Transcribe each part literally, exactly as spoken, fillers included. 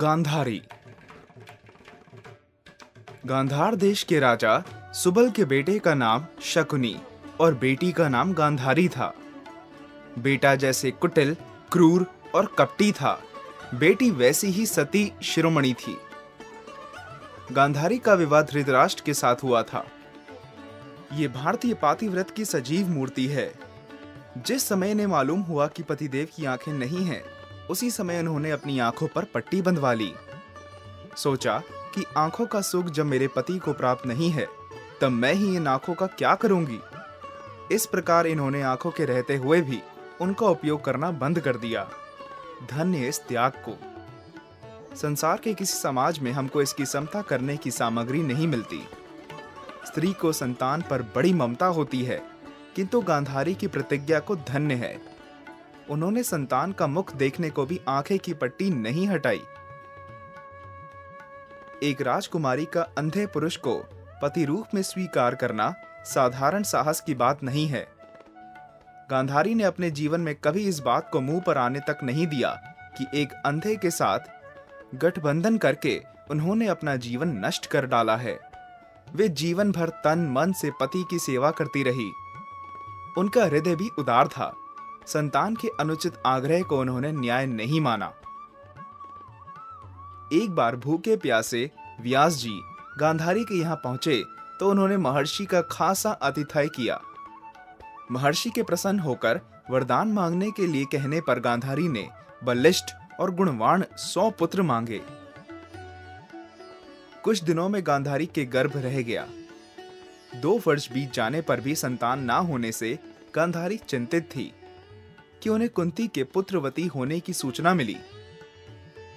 गांधारी। गांधार देश के राजा सुबल के बेटे का नाम शकुनी और बेटी का नाम गांधारी था। बेटा जैसे कुटिल, क्रूर और कपटी था, बेटी वैसी ही सती शिरोमणि थी। गांधारी का विवाह धृतराष्ट्र के साथ हुआ था। ये भारतीय पातिव्रत की सजीव मूर्ति है। जिस समय ने मालूम हुआ कि पतिदेव की आंखें नहीं हैं, उसी समय उन्होंने अपनी आंखों पर पट्टी बंधवा ली। सोचा कि आंखों का सुख जब मेरे पति को प्राप्त नहीं है, तब मैं ही इन आंखों का क्या करूंगी। इस प्रकार इन्होंने आंखों के रहते हुए भी उनका उपयोग करना बंद कर दिया। धन्य इस त्याग को। संसार के किसी समाज में हमको इसकी समता करने की सामग्री नहीं मिलती। स्त्री को संतान पर बड़ी ममता होती है, किंतु गांधारी की प्रतिज्ञा को धन्य है। उन्होंने संतान का मुख देखने को भी आंखें की पट्टी नहीं हटाई। एक राजकुमारी का अंधे पुरुष को पति रूप में स्वीकार करना साधारण साहस की बात नहीं है। गांधारी ने अपने जीवन में कभी इस बात को मुंह पर आने तक नहीं दिया कि एक अंधे के साथ गठबंधन करके उन्होंने अपना जीवन नष्ट कर डाला है। वे जीवन भर तन मन से पति की सेवा करती रही। उनका हृदय भी उदार था। संतान के अनुचित आग्रह को उन्होंने न्याय नहीं माना। एक बार भूखे प्यासे व्यास जी गांधारी के यहाँ पहुंचे तो उन्होंने महर्षि का खासा आतिथ्य किया। महर्षि के प्रसन्न होकर वरदान मांगने के लिए कहने पर गांधारी ने बलिष्ठ और गुणवान सौ पुत्र मांगे। कुछ दिनों में गांधारी के गर्भ रह गया। दो वर्ष बीत जाने पर भी संतान ना होने से गांधारी चिंतित थी कि उन्हें कुंती के पुत्रवती होने की सूचना मिली।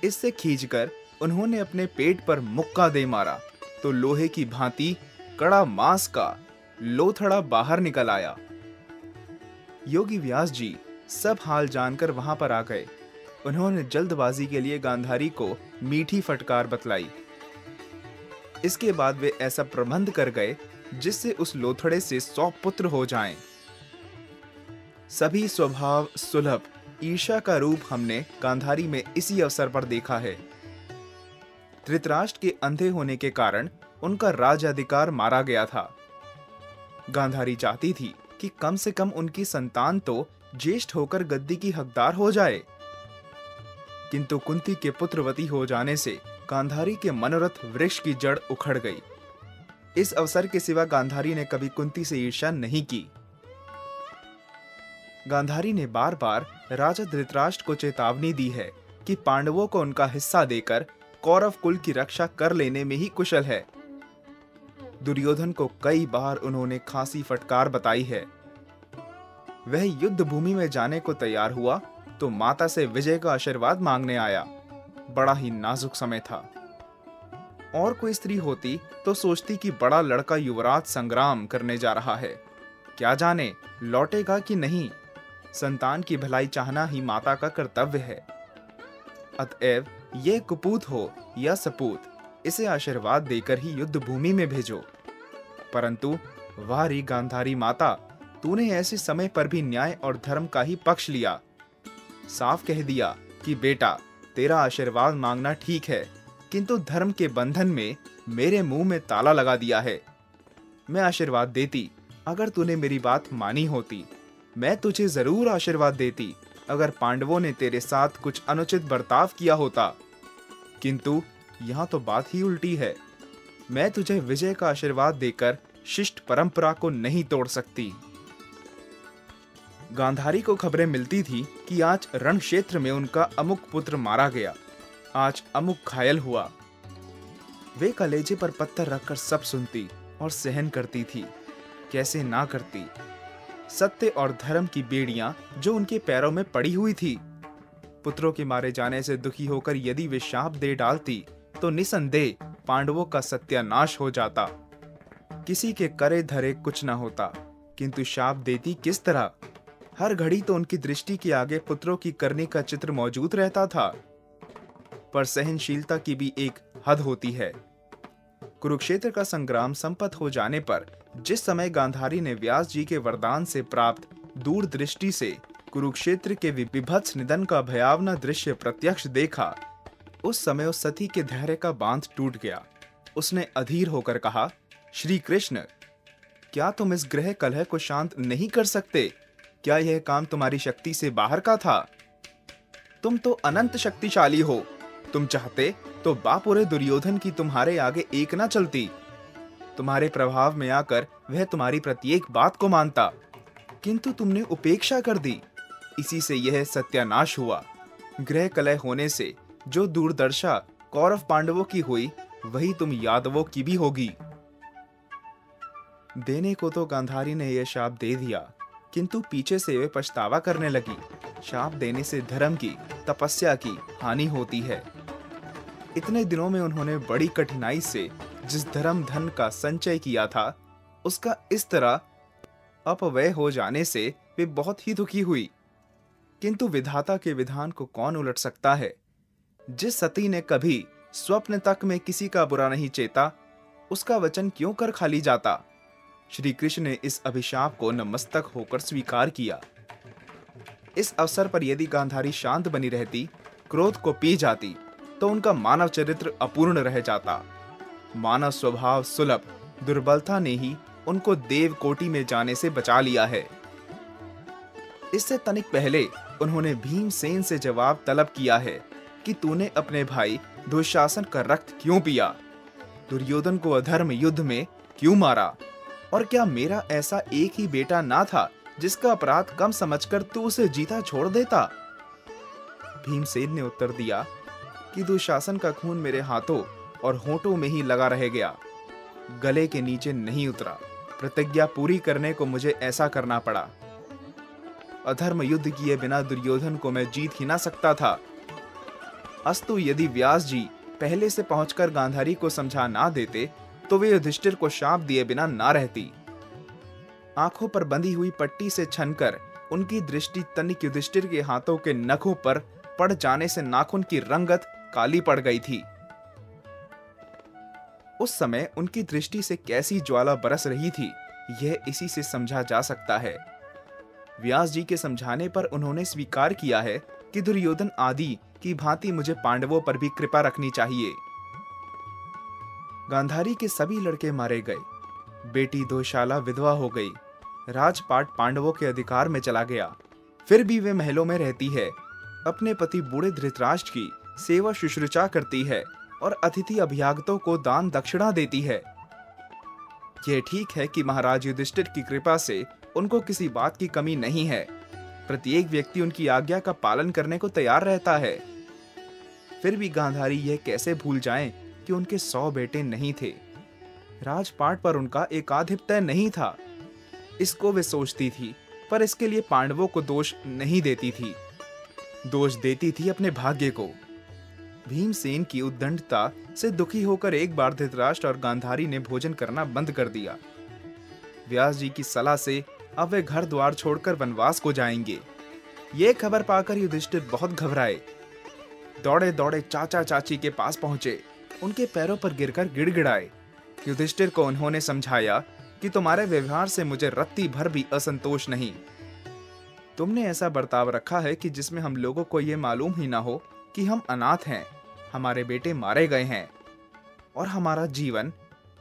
इससे खींचकर उन्होंने अपने पेट पर मुक्का दे मारा तो लोहे की भांति कड़ा मांस का लोथड़ा बाहर निकल आया। योगी व्यास जी सब हाल जानकर वहां पर आ गए। उन्होंने जल्दबाजी के लिए गांधारी को मीठी फटकार बतलाई। इसके बाद वे ऐसा प्रबंध कर गए जिससे उस लोथड़े से सौ पुत्र हो जाएं। सभी स्वभाव सुलभ ईर्ष्या का रूप हमने गांधारी में इसी अवसर पर देखा है। धृतराष्ट्र के अंधे होने के कारण उनका राजाधिकार मारा गया था। गांधारी चाहती थी कि कम से कम उनकी संतान तो ज्येष्ठ होकर गद्दी की हकदार हो जाए, किंतु कुंती के पुत्रवती हो जाने से गांधारी के मनोरथ वृक्ष की जड़ उखड़ गई। इस अवसर के सिवा गांधारी ने कभी कुंती से ईर्ष्या नहीं की। गांधारी ने बार बार राजा धृतराष्ट्र को चेतावनी दी है कि पांडवों को उनका हिस्सा देकर कौरव कुल की रक्षा कर लेने में ही कुशल है। दुर्योधन को कई बार उन्होंने खासी फटकार बताई है। वह युद्ध भूमि में जाने को तैयार हुआ तो माता से विजय का आशीर्वाद मांगने आया। बड़ा ही नाजुक समय था। और कोई स्त्री होती तो सोचती कि बड़ा लड़का युवराज संग्राम करने जा रहा है, क्या जाने लौटेगा कि नहीं। संतान की भलाई चाहना ही माता का कर्तव्य है। अतएव ये कुपूत हो या सपूत, इसे आशीर्वाद देकर ही युद्ध भूमि में भेजो। परंतु वारी गांधारी माता, तूने ऐसे समय पर भी न्याय और धर्म का ही पक्ष लिया। साफ कह दिया कि बेटा, तेरा आशीर्वाद मांगना ठीक है, किंतु धर्म के बंधन में मेरे मुंह में ताला लगा दिया है। मैं आशीर्वाद देती अगर तूने मेरी बात मानी होती। मैं तुझे जरूर आशीर्वाद देती अगर पांडवों ने तेरे साथ कुछ अनुचित बर्ताव किया होता, किंतु यहाँ तो बात ही उल्टी है। मैं तुझे विजय का आशीर्वाद देकर शिष्ट परंपरा को नहीं तोड़ सकती। गांधारी को खबरें मिलती थी कि आज रण क्षेत्र में उनका अमुक पुत्र मारा गया, आज अमुक घायल हुआ। वे कलेजे पर पत्थर रखकर सब सुनती और सहन करती थी। कैसे ना करती। सत्य और धर्म की बेड़ियां जो उनके पैरों में पड़ी हुई थी। पुत्रों के मारे जाने से दुखी होकर यदि वे शाप दे डालती तो निसंदेह पांडवों का सत्यानाश हो जाता। किसी के करे धरे कुछ ना होता, किंतु शाप देती किस तरह। हर घड़ी तो उनकी दृष्टि के आगे पुत्रों की करनी का चित्र मौजूद रहता था। पर सहनशीलता की भी एक हद होती है। कुरुक्षेत्र का संग्राम संपन्न हो जाने पर जिस समय गांधारी ने व्यास जी के वरदान से प्राप्त दूरदृष्टि से कुरुक्षेत्र के विभत्स निधन का भयावह दृश्य प्रत्यक्ष देखा, उस समय उस सती के धैर्य का बांध टूट गया। उसने अधीर होकर कहा, श्री कृष्ण, क्या तुम इस ग्रह कलह को शांत नहीं कर सकते? क्या यह काम तुम्हारी शक्ति से बाहर का था? तुम तो अनंत शक्तिशाली हो, तुम चाहते तो बापुरे दुर्योधन की तुम्हारे आगे एक ना चलती। तुम्हारे प्रभाव में आकर वह तुम्हारी प्रत्येक बात को मानता, किंतु तुमने उपेक्षा कर दी। इसी से यह सत्यानाश हुआ। ग्रह कलह होने से जो दूरदर्शा कौरव पांडवों की हुई, वही तुम यादवों की भी होगी। देने को तो गांधारी ने यह शाप दे दिया, किंतु पीछे से वे पछतावा करने लगी। शाप देने से धर्म की, तपस्या की हानि होती है। इतने दिनों में उन्होंने बड़ी कठिनाई से जिस धर्म धन का संचय किया था, उसका इस तरह अपव्यय हो जाने से वे बहुत ही दुखी हुई। किंतु विधाता के विधान को कौन उलट सकता है? जिस सती ने कभी स्वप्न तक में किसी का बुरा नहीं चेता, उसका वचन क्यों कर खाली जाता? श्री कृष्ण ने इस अभिशाप को नतमस्तक होकर स्वीकार किया। इस अवसर पर यदि गांधारी शांत बनी रहती, क्रोध को पी जाती, तो उनका मानव चरित्र अपूर्ण रह जाता। मानव स्वभाव सुलभ दुर्बलता ने ही उनको देव कोटि में जाने से बचा लिया है। इससे तनिक पहले उन्होंने भीमसेन से जवाब तलब किया है कि तूने अपने भाई दुशासन का रक्त क्यों पिया? दुर्योधन को अधर्म युद्ध में क्यों मारा? और क्या मेरा ऐसा एक ही बेटा ना था जिसका अपराध कम समझकर तू उसे जीता छोड़ देता? भीमसेन ने उत्तर दिया कि दुशासन का खून मेरे हाथों और होंठों में ही लगा रह गया, गले के नीचे नहीं उतरा। प्रतिज्ञा पूरी करने को मुझे ऐसा करना पड़ा। अधर्म युद्ध किए बिना दुर्योधन को मैं जीत ही ना सकता था। अस्तु, यदि व्यास जी पहले से पहुंचकर गांधारी को समझा ना देते, तो वे युधिष्ठिर को शाप दिए बिना ना रहती। आंखों पर बंधी हुई पट्टी से छनकर उनकी दृष्टि तनिक युधिष्ठिर के हाथों के नखों पर पड़ जाने से नाखून की रंगत काली पड़ गई थी। उस समय उनकी दृष्टि से कैसी ज्वाला बरस रही थी, यह इसी से समझा जा सकता है। व्यास जी के समझाने पर उन्होंने स्वीकार किया है कि दुर्योधन आदि की भांति मुझे पांडवों पर भी कृपा रखनी चाहिए। गांधारी के सभी लड़के मारे गए। बेटी दोशाला विधवा हो गई। राजपाट पांडवों के अधिकार में चला गया। फिर भी वे महलों में रहती है, अपने पति बूढ़े धृतराष्ट्र की सेवा शुश्रूषा करती है और अतिथि अभ्यागतों को दान दक्षिणा देती है। यह ठीक है कि महाराज युधिष्ठिर की कृपा से उनको किसी बात की कमी नहीं है। प्रत्येक व्यक्ति उनकी आज्ञा का पालन करने को तैयार रहता है। फिर भी गांधारी यह कैसे भूल जाएं कि उनके सौ बेटे नहीं थे। राजपाट पर उनका एकाधिपत्य नहीं था, इसको वे सोचती थी, पर इसके लिए पांडवों को दोष नहीं देती थी। दोष देती थी अपने भाग्य को। भीमसेन की उद्दंडता से दुखी होकर एक बार धृतराष्ट्र और गांधारी ने भोजन करना बंद कर दिया। व्यास जी की सलाह से अब वे घर द्वार छोड़कर वनवास को जाएंगे। ये खबर पाकर युधिष्ठिर बहुत घबराए। दौड़े दौड़े चाचा चाची के पास पहुंचे, उनके पैरों पर गिरकर गिड़गिड़ाए। युधिष्ठिर को उन्होंने समझाया कि तुम्हारे व्यवहार से मुझे रत्ती भर भी असंतोष नहीं। तुमने ऐसा बर्ताव रखा है कि जिसमें हम लोगों को ये मालूम ही ना हो कि हम अनाथ हैं, हमारे बेटे मारे गए हैं और हमारा जीवन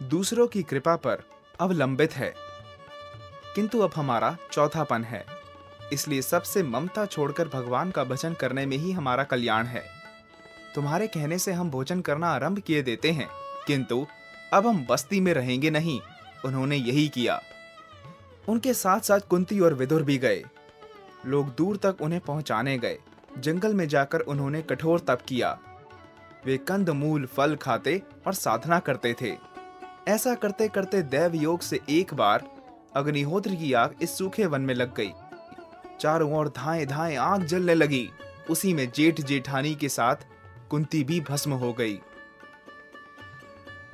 दूसरों की कृपा पर अवलंबित है। किंतु अब हमारा चौथापन है, इसलिए सबसे ममता छोड़कर भगवान का भजन करने में ही हमारा कल्याण है। तुम्हारे कहने से हम भोजन करना आरंभ किए देते हैं, किंतु अब हम बस्ती में रहेंगे नहीं। उन्होंने यही किया। उनके साथ साथ कुंती और विदुर भी गए। लोग दूर तक उन्हें पहुंचाने गए। जंगल में जाकर उन्होंने कठोर तप किया। वे कंदमूल फल खाते और साधना करते थे। ऐसा करते करते दैव योग से एक बार अग्निहोत्र की आग इस सूखे वन में लग गई। चारों ओर धाएं धाएं आग जलने लगी। उसी में जेठ जेठानी के साथ कुंती भी भस्म हो गई।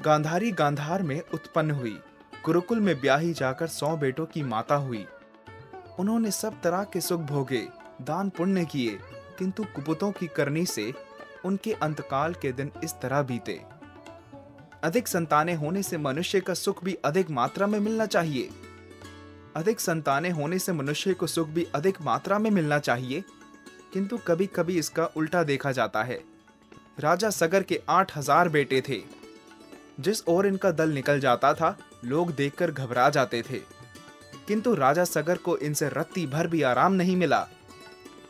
गांधारी गांधार में उत्पन्न हुई। गुरुकुल में ब्याही जाकर सौ बेटों की माता हुई। उन्होंने सब तरह के सुख भोगे, दान पुण्य किए, किंतु कुपुतों की करनी से उनके अंतकाल के दिन इस तरह बीते। अधिक संतानें होने से मनुष्य का सुख भी अधिक मात्रा में मिलना चाहिए। अधिक संतानें होने से मनुष्य को सुख भी अधिक मात्रा में मिलना चाहिए, किंतु कभी कभी इसका उल्टा देखा जाता है। राजा सगर के आठ हजार बेटे थे। जिस ओर इनका दल निकल जाता था लोग देखकर घबरा जाते थे, किंतु राजा सगर को इनसे रत्ती भर भी आराम नहीं मिला।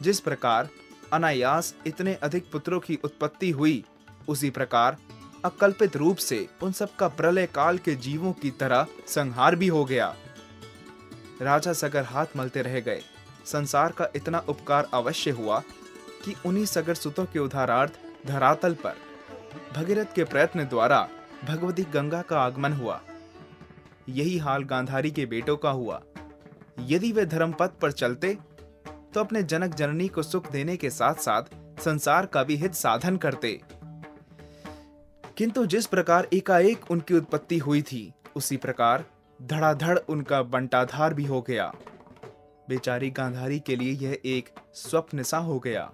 जिस प्रकार अनायास इतने अधिक पुत्रों की उत्पत्ति हुई, उसी प्रकार अकल्पित रूप से उन सबका प्रलय काल के जीवों की तरह संहार भी हो गया। राजा सगर हाथ मलते रह गए। संसार का इतना उपकार अवश्य हुआ कि उन्हीं सगर सुतों के उद्धारार्थ धरातल पर भगीरथ के प्रयत्न द्वारा भगवती गंगा का आगमन हुआ। यही हाल गांधारी के बेटों का हुआ। यदि वे धर्मपथ पर चलते तो अपने जनक जननी को सुख देने के साथ साथ संसार का भी हित साधन करते, किंतु जिस प्रकार एकाएक उनकी उत्पत्ति हुई थी उसी प्रकार धड़ाधड़ उनका बंटाधार भी हो गया। बेचारी गांधारी के लिए यह एक स्वप्न सा हो गया।